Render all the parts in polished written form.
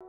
Om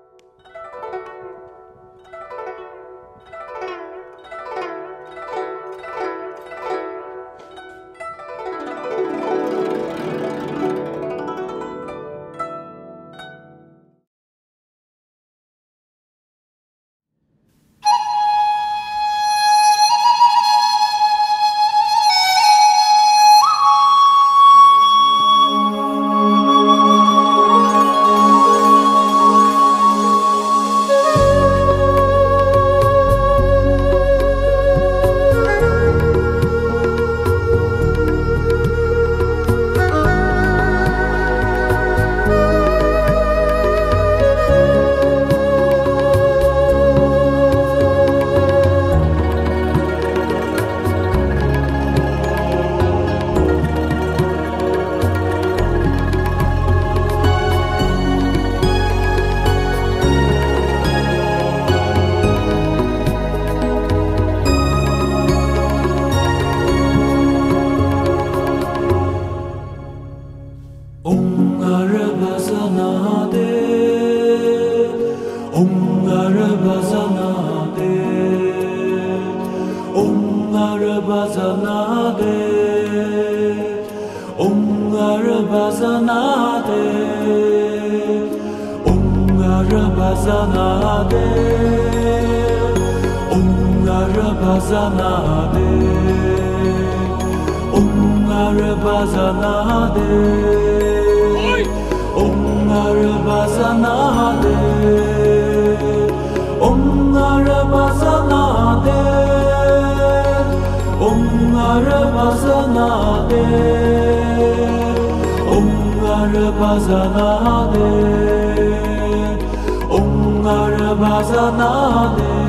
Arabazanade